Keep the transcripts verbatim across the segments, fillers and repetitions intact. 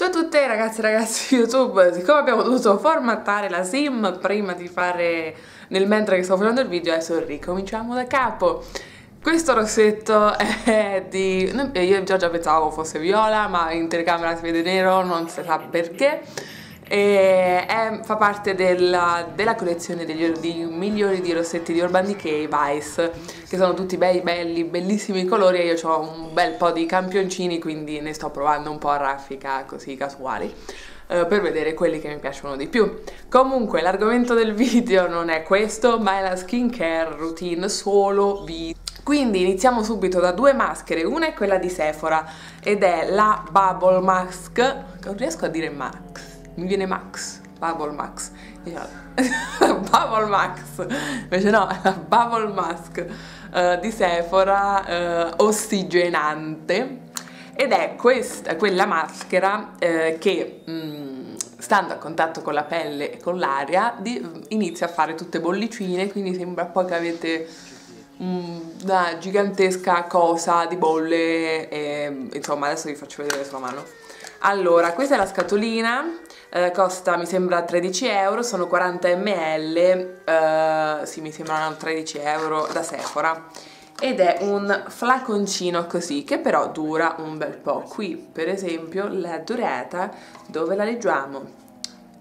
Ciao a tutti ragazzi e ragazzi di YouTube. Siccome abbiamo dovuto formattare la sim prima di fare, nel mentre che sto facendo il video, adesso ricominciamo da capo. Questo rossetto è di... io già già pensavo fosse viola, ma in telecamera si vede nero, non si sa perché. E è, fa parte della, della collezione degli, degli migliori di rossetti di Urban Decay Vice, che sono tutti bei, belli, bellissimi colori, e io ho un bel po' di campioncini, quindi ne sto provando un po' a raffica, così casuali, eh, per vedere quelli che mi piacciono di più. Comunque l'argomento del video non è questo, ma è la skincare routine solo video. Quindi iniziamo subito da due maschere. Una è quella di Sephora ed è la Bubble Mask, non riesco a dire Max, mi viene Max, Bubble Max, Bubble Max, invece no, la Bubble Mask uh, di Sephora, uh, ossigenante, ed è questa, quella maschera uh, che um, stando a contatto con la pelle e con l'aria inizia a fare tutte bollicine, quindi sembra un po' che avete um, una gigantesca cosa di bolle, e, insomma adesso vi faccio vedere sulla mano. Allora, questa è la scatolina, eh, costa mi sembra tredici euro, sono quaranta millilitri, eh, sì mi sembrano tredici euro da Sephora, ed è un flaconcino così che però dura un bel po'. Qui per esempio la durata, dove la leggiamo?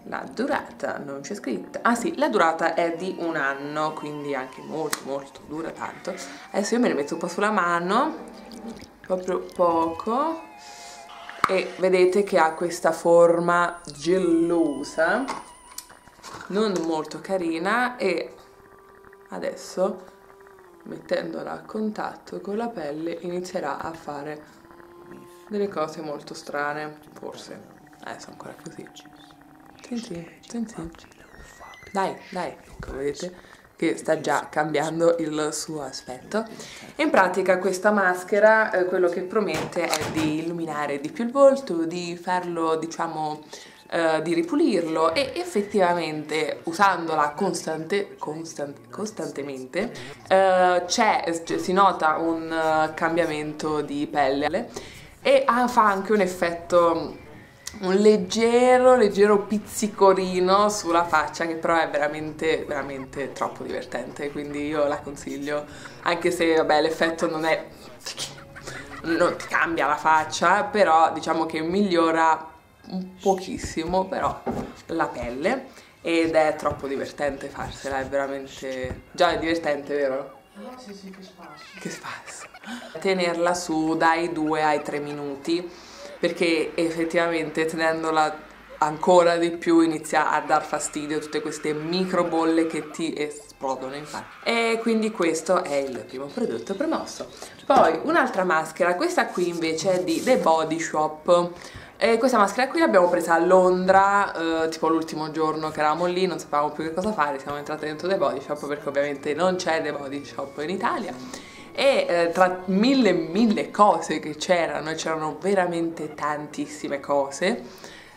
La durata non c'è scritta, ah sì, la durata è di un anno, quindi anche molto molto dura, tanto. Adesso io me ne metto un po' sulla mano, proprio poco, e vedete che ha questa forma gelosa, non molto carina, e adesso mettendola a contatto con la pelle inizierà a fare delle cose molto strane, forse. Adesso ancora così. Senti, senti. Dai, dai, ecco, vedete che sta già cambiando il suo aspetto. In pratica questa maschera, eh, quello che promette è di illuminare di più il volto, di farlo, diciamo, eh, di ripulirlo, e effettivamente usandola costante, costante, costantemente eh, c'è, si nota un cambiamento di pelle, e ha, fa anche un effetto, un leggero leggero pizzicorino sulla faccia, che però è veramente veramente troppo divertente, quindi io la consiglio, anche se vabbè l'effetto non è, non ti cambia la faccia, però diciamo che migliora un pochissimo però la pelle, ed è troppo divertente farsela, è veramente, già è divertente, vero? Sì, sì, che spasso, che spasso. Tenerla su dai due ai tre minuti, perché effettivamente tenendola ancora di più inizia a dar fastidio tutte queste micro bolle che ti esplodono in faccia. E quindi questo è il primo prodotto promosso. Poi un'altra maschera, questa qui invece è di The Body Shop, e questa maschera qui l'abbiamo presa a Londra, eh, tipo l'ultimo giorno che eravamo lì, non sapevamo più che cosa fare, siamo entrate dentro The Body Shop, perché ovviamente non c'è The Body Shop in Italia. E eh, tra mille mille cose che c'erano, e c'erano veramente tantissime cose,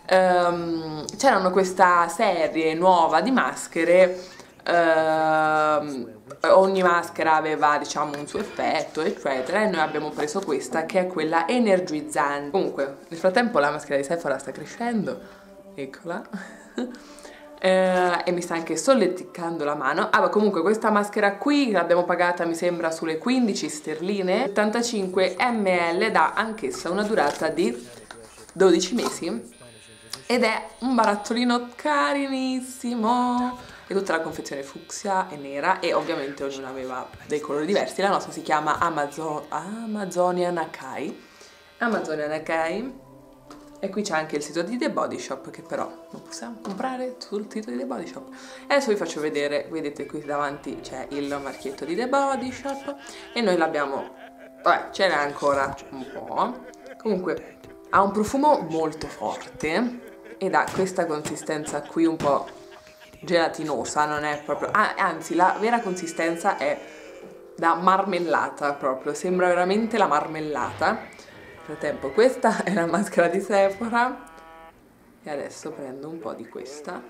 ehm, c'erano questa serie nuova di maschere, ehm, ogni maschera aveva diciamo un suo effetto eccetera, e noi abbiamo preso questa che è quella energizzante. Comunque nel frattempo la maschera di Sephora sta crescendo, eccola. Uh, e mi sta anche solleticando la mano. Ah, ma comunque questa maschera qui l'abbiamo pagata mi sembra sulle quindici sterline, settantacinque millilitri, dà anch'essa una durata di dodici mesi, ed è un barattolino carinissimo, e tutta la confezione fucsia e nera, e ovviamente ognuno aveva dei colori diversi. La nostra si chiama Amazo Amazonia Nakai Amazonia Nakai e qui c'è anche il sito di The Body Shop, che però non possiamo comprare sul sito di The Body Shop. E adesso vi faccio vedere, vedete qui davanti c'è il marchietto di The Body Shop, e noi l'abbiamo, vabbè ce n'è ancora un po', comunque ha un profumo molto forte, ed ha questa consistenza qui un po' gelatinosa, non è proprio, ah, anzi la vera consistenza è da marmellata proprio, sembra veramente la marmellata. Nel frattempo questa è la maschera di Sephora, e adesso prendo un po' di questa.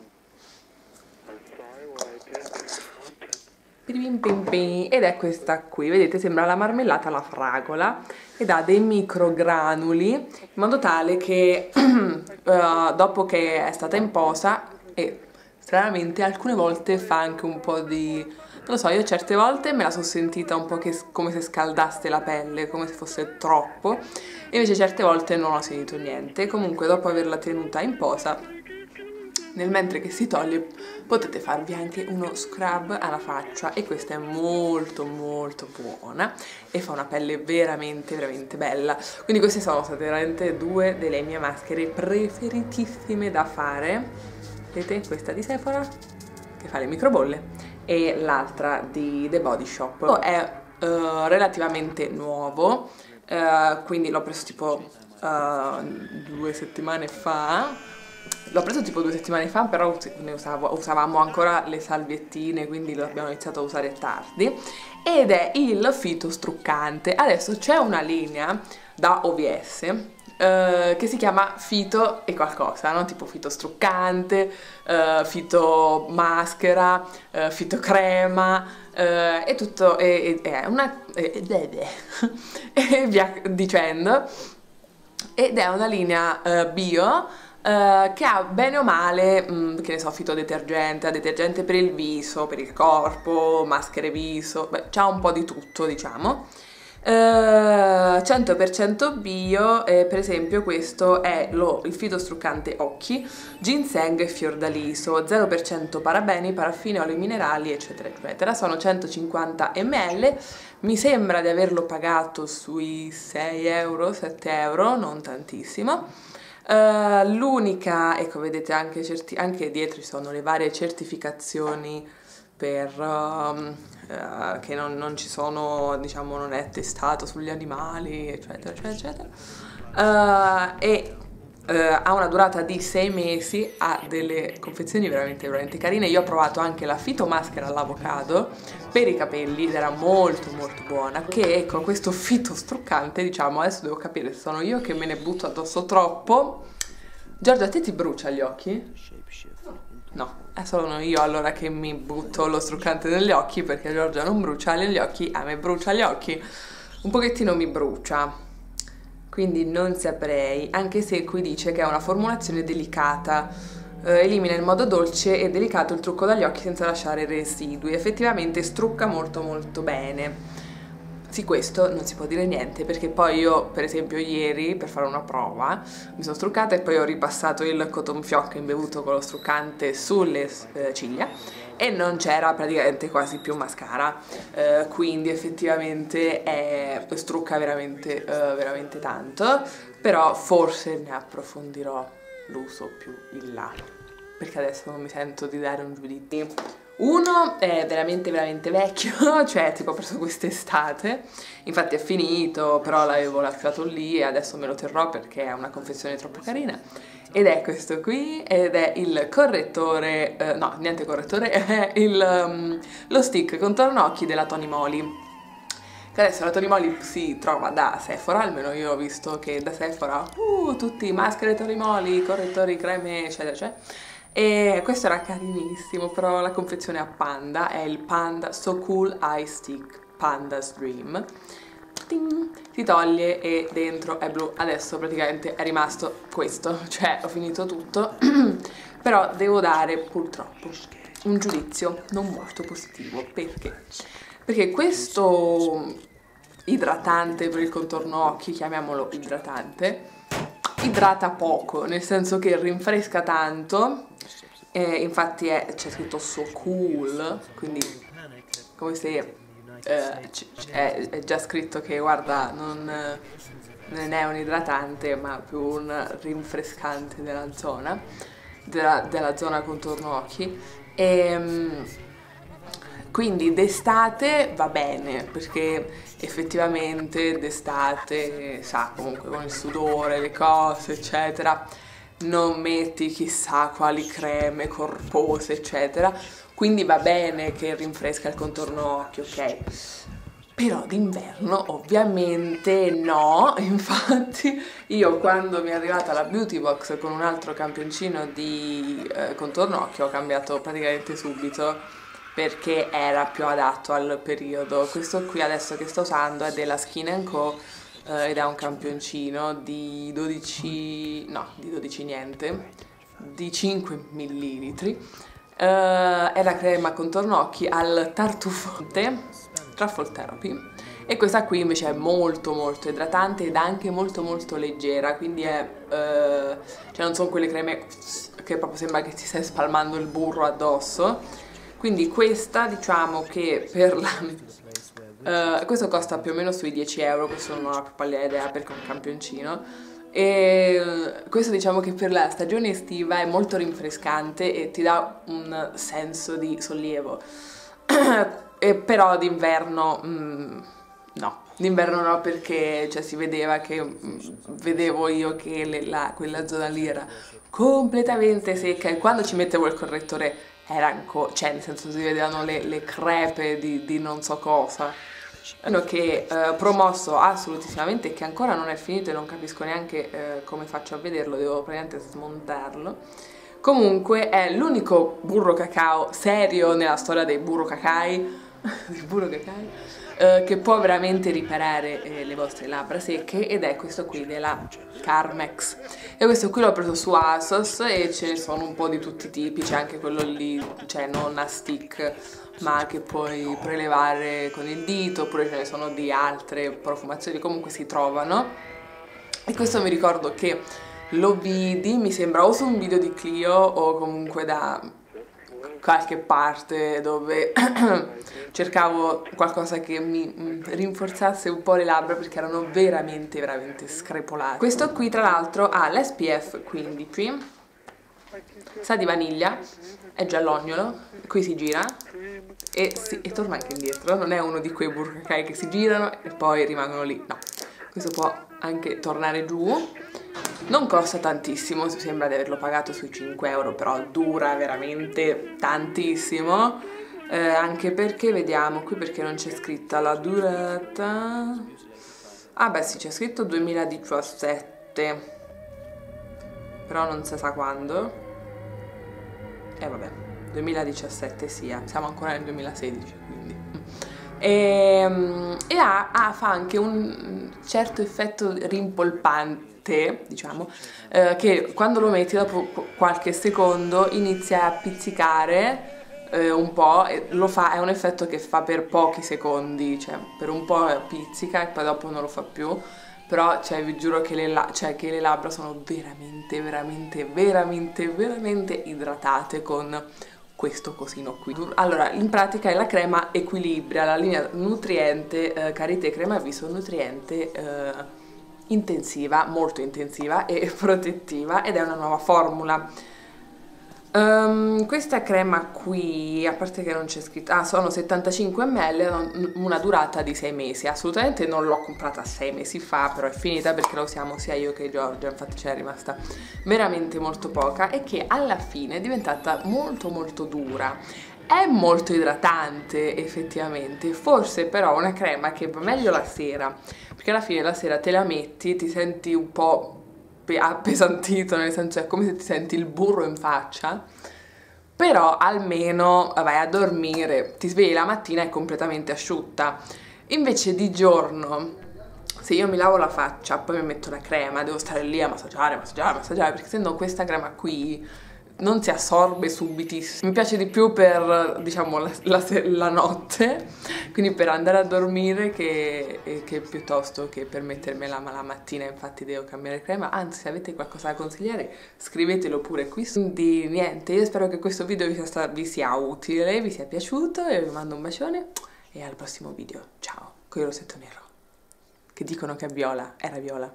Ed è questa qui, vedete, sembra la marmellata alla fragola, ed ha dei microgranuli in modo tale che uh, dopo che è stata in posa, e stranamente alcune volte fa anche un po' di... non lo so, io certe volte me la sono sentita un po' che, come se scaldasse la pelle, come se fosse troppo, e invece certe volte non ho sentito niente. Comunque dopo averla tenuta in posa, nel mentre che si toglie, potete farvi anche uno scrub alla faccia, e questa è molto molto buona e fa una pelle veramente veramente bella. Quindi queste sono state veramente due delle mie maschere preferitissime da fare. Vedete questa di Sephora che fa le microbolle, e l'altra di The Body Shop. È uh, relativamente nuovo, uh, quindi l'ho preso tipo uh, due settimane fa. L'ho preso tipo due settimane fa, però ne usavo, usavamo ancora le salviettine, quindi lo abbiamo iniziato a usare tardi. Ed è il fitostruccante. Adesso c'è una linea da O V S Uh, che si chiama fito e qualcosa, no? Tipo fito struccante, uh, fito maschera, uh, fito crema, uh, e tutto, e, e, è una... e, e, e via dicendo. Ed è una linea uh, bio, Uh, che ha bene o male, mh, che ne so, fitodetergente, detergente per il viso, per il corpo, maschere viso, beh, c'ha un po' di tutto, diciamo. Uh, cento per cento bio, eh, per esempio questo è lo, il fitostruccante occhi, ginseng e fiordaliso, zero per cento parabeni, paraffini, minerali eccetera eccetera. Sono centocinquanta millilitri, mi sembra di averlo pagato sui sei euro, sette euro, non tantissimo. Uh, l'unica, ecco, vedete anche, certi, anche dietro ci sono le varie certificazioni per... Um, Uh, che non, non ci sono, diciamo, non è testato sugli animali, eccetera eccetera eccetera, uh, e uh, ha una durata di sei mesi, ha delle confezioni veramente veramente carine. Io ho provato anche la fitomaschera all'avocado per i capelli ed era molto molto buona. Che ecco, questo fitostruccante, diciamo, adesso devo capire se sono io che me ne butto addosso troppo. Giorgia, a te ti brucia gli occhi? No, è solo io allora che mi butto lo struccante negli occhi, perché Giorgia non brucia negli occhi, a me brucia gli occhi, un pochettino mi brucia, quindi non saprei, anche se qui dice che è una formulazione delicata, eh, elimina in modo dolce e delicato il trucco dagli occhi senza lasciare residui. Effettivamente strucca molto molto bene. Sì, questo non si può dire niente, perché poi io, per esempio, ieri per fare una prova mi sono struccata e poi ho ripassato il cotton fioc imbevuto con lo struccante sulle eh, ciglia e non c'era praticamente quasi più mascara, eh, quindi effettivamente è, strucca veramente, eh, veramente tanto. Però forse ne approfondirò l'uso più in là, perché adesso non mi sento di dare un giudizio. Uno è veramente veramente vecchio, cioè tipo ho preso quest'estate, infatti è finito, però l'avevo lasciato lì e adesso me lo terrò perché è una confezione troppo carina. Ed è questo qui, ed è il correttore, eh, no niente correttore, è il, um, lo stick contorno occhi della Tony Moly. Che adesso la Tony Moly si trova da Sephora, almeno io ho visto che da Sephora, uh, tutti maschere Tony Moly, correttori, creme eccetera eccetera. E questo era carinissimo, però la confezione a panda è il Panda So Cool Eye Stick Panda's Dream. Ting! Si toglie e dentro è blu. Adesso praticamente è rimasto questo, cioè ho finito tutto. Però devo dare purtroppo un giudizio non molto positivo. Perché? Perché questo idratante per il contorno occhi, chiamiamolo idratante, idrata poco, nel senso che rinfresca tanto. Eh, infatti c'è scritto So Cool, quindi come se eh, è, è già scritto che, guarda, non, non è un idratante ma più un rinfrescante della zona, della, della zona contorno occhi. E quindi d'estate va bene, perché effettivamente d'estate, sa, comunque con il sudore, le cose eccetera, non metti chissà quali creme corpose eccetera, quindi va bene che rinfresca il contorno occhio, ok. Però d'inverno ovviamente no. Infatti io, quando mi è arrivata la Beauty Box con un altro campioncino di eh, contorno occhio, ho cambiato praticamente subito perché era più adatto al periodo. Questo qui adesso che sto usando è della Skin and Co, eh, ed è un campioncino di dodici, no, di dodici niente, di cinque millilitri. Eh, è la crema contorno occhi al tartufonte, truffle therapy, e questa qui invece è molto molto idratante ed anche molto molto leggera, quindi è, eh, cioè non sono quelle creme che proprio sembra che ti stai spalmando il burro addosso. Quindi questa, diciamo che per la... Uh, questo costa più o meno sui dieci euro, questo non ho la più pallida idea perché è un campioncino. E questo diciamo che per la stagione estiva è molto rinfrescante e ti dà un senso di sollievo. E però d'inverno... Mm, no. D'inverno no, perché cioè, si vedeva che, vedevo io che le, la, quella zona lì era completamente secca, e quando ci mettevo il correttore era ancora, cioè nel senso si vedevano le, le crepe di, di non so cosa. Uno che eh, promosso assolutissimamente, che ancora non è finito e non capisco neanche eh, come faccio a vederlo, devo praticamente smontarlo. Comunque è l'unico burro cacao serio nella storia dei burro cacai, del burro cacao, che può veramente riparare eh, le vostre labbra secche, ed è questo qui della Carmex. E questo qui l'ho preso su Asos e ce ne sono un po' di tutti i tipi, c'è anche quello lì, cioè non a stick ma che puoi prelevare con il dito, oppure ce ne sono di altre profumazioni, comunque si trovano. E questo mi ricordo che lo vidi, mi sembra, o su un video di Clio o comunque da qualche parte dove cercavo qualcosa che mi rinforzasse un po' le labbra, perché erano veramente veramente screpolate. Questo qui tra l'altro ha l'esse pi effe quindici, sa di vaniglia, è giallognolo, qui si gira e, si, e torna anche indietro, non è uno di quei burro cacao che si girano e poi rimangono lì, no, questo può anche tornare giù. Non costa tantissimo, mi sembra di averlo pagato sui cinque euro, però dura veramente tantissimo, eh, anche perché, vediamo qui perché non c'è scritta la durata. Ah beh sì, c'è scritto duemiladiciassette, però non si sa quando. E eh, vabbè, duemiladiciassette sia, siamo ancora nel duemilasedici, quindi. E, e ha, ha, fa anche un certo effetto rimpolpante, diciamo, eh, che quando lo metti dopo qualche secondo inizia a pizzicare eh, un po', e lo fa, è un effetto che fa per pochi secondi, cioè per un po' pizzica e poi dopo non lo fa più, però cioè, vi giuro che le, cioè, che le labbra sono veramente veramente veramente veramente idratate con questo cosino qui. Allora, in pratica è la crema Equilibria, la linea nutriente eh, Carité crema viso nutriente eh, intensiva, molto intensiva e protettiva, ed è una nuova formula. Um, questa crema qui, a parte che non c'è scritto, ah, sono settantacinque millilitri, una durata di sei mesi. Assolutamente non l'ho comprata sei mesi fa, però è finita perché la usiamo sia io che Giorgia, infatti c'è rimasta veramente molto poca, e che alla fine è diventata molto molto dura. È molto idratante effettivamente, forse però una crema che va meglio la sera, perché alla fine la sera te la metti, ti senti un po' appesantito, nel senso è come se ti senti il burro in faccia, però almeno vai a dormire, ti svegli la mattina e è completamente asciutta. Invece di giorno, se io mi lavo la faccia poi mi metto la crema, devo stare lì a massaggiare, massaggiare, massaggiare, perché se no questa crema qui non si assorbe subitissimo. Mi piace di più per, diciamo, la, la, la notte, quindi per andare a dormire, che, che piuttosto che per mettermela la mattina. Infatti devo cambiare crema, anzi se avete qualcosa da consigliare scrivetelo pure qui. Quindi niente, io spero che questo video vi sia, vi sia utile, vi sia piaciuto, e vi mando un bacione e al prossimo video. Ciao, con il rossetto nero, che dicono che è viola, era viola,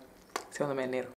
secondo me è nero.